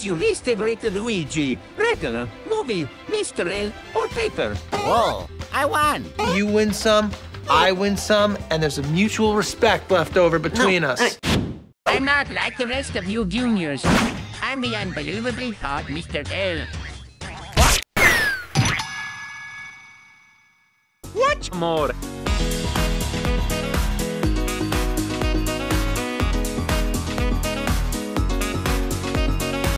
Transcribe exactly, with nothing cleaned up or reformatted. As you list a great Luigi, regular, movie, Mister L, or paper. Whoa, I won. You win some, I win some, and there's a mutual respect left over between no, us. I... I'm not like the rest of you juniors. I'm the unbelievably hot Mister L. What? Watch more.